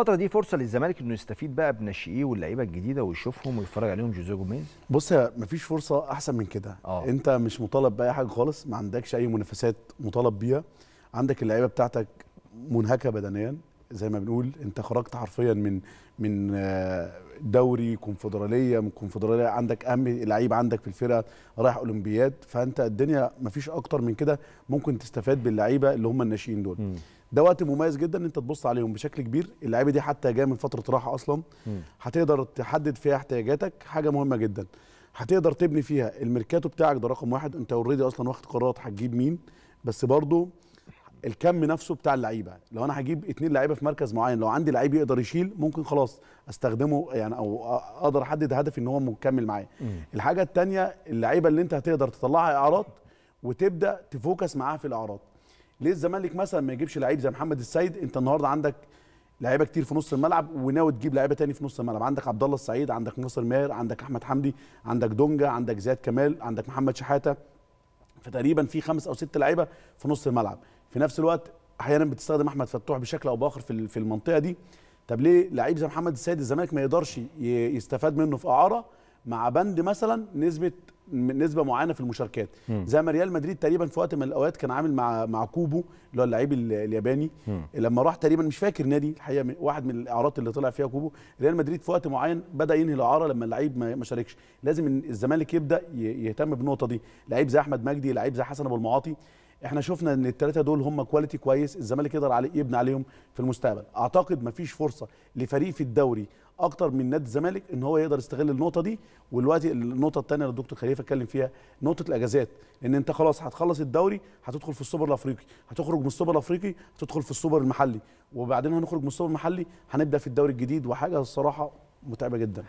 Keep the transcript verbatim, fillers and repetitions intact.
الفترة دي فرصة للزمالك انه يستفيد بقى بناشئيه واللعيبة الجديدة ويشوفهم ويتفرج عليهم جوزيه جوميز. بص يا مفيش فرصة أحسن من كده، أوه. أنت مش مطالب بأي حاجة خالص، ما عندكش أي منافسات مطالب بيها، عندك اللعيبة بتاعتك منهكة بدنيا زي ما بنقول، أنت خرجت حرفيا من من دوري كونفدرالية، من كونفدرالية عندك أهم لعيب عندك في الفرقة رايح أولمبياد، فأنت الدنيا مفيش أكتر من كده ممكن تستفاد باللعيبة اللي هم الناشئين دول. م. ده وقت مميز جدا ان انت تبص عليهم بشكل كبير، اللعيبه دي حتى جايه من فتره راحه اصلا، هتقدر تحدد فيها احتياجاتك، حاجه مهمه جدا هتقدر تبني فيها الميركاتو بتاعك، ده رقم واحد، انت اوريدي اصلا واخد قرارات هتجيب مين، بس برضو الكم نفسه بتاع اللعيبه، لو انا هجيب اتنين لعيبه في مركز معين، لو عندي لعيب يقدر يشيل ممكن خلاص استخدمه يعني، او اقدر احدد هدفي ان هو مكمل معايا. الحاجه الثانيه اللعيبه اللي انت هتقدر تطلعها اعارات وتبدا تفوكس معاها في الاعارات. ليه الزمالك مثلا ما يجيبش لعيب زي محمد السيد؟ انت النهارده عندك لعيبه كتير في نص الملعب وناوي تجيب لعيبه تاني في نص الملعب، عندك عبد الله السعيد، عندك نصر ماير، عندك احمد حمدي، عندك دونجا، عندك زياد كمال، عندك محمد شحاته، فتقريبا في خمس او ست لعيبه في نص الملعب. في نفس الوقت احيانا بتستخدم احمد فتوح بشكل او باخر في في المنطقه دي. طب ليه لعيب زي محمد السيد الزمالك ما يقدرش يستفاد منه في اعاره مع بند مثلا نسبه نسبه معينه في المشاركات، م. زي ما ريال مدريد تقريبا في وقت من الاوقات كان عامل مع مع كوبو اللي هو اللعيب الياباني، م. لما راح تقريبا مش فاكر نادي الحقيقه، واحد من الاعارات اللي طلع فيها كوبو، ريال مدريد في وقت معين بدا ينهي الاعاره لما اللعيب ما شاركش. لازم الزمالك يبدا يهتم بالنقطه دي، لعيب زي احمد مجدي، لعيب زي حسن ابو المعاطي، احنا شفنا ان الثلاثه دول هم كواليتي كويس الزمالك يقدر عليه يبني عليهم في المستقبل. اعتقد مفيش فرصه لفريق في الدوري اكتر من نادي الزمالك ان هو يقدر يستغل النقطه دي. والوقت النقطه الثانيه اللي الدكتور خليفه اتكلم فيها نقطه الاجازات، ان انت خلاص هتخلص الدوري هتدخل في السوبر الافريقي، هتخرج من السوبر الافريقي هتدخل في السوبر المحلي، وبعدين هنخرج من السوبر المحلي هنبدا في الدوري الجديد، وحاجه الصراحه متعبه جدا.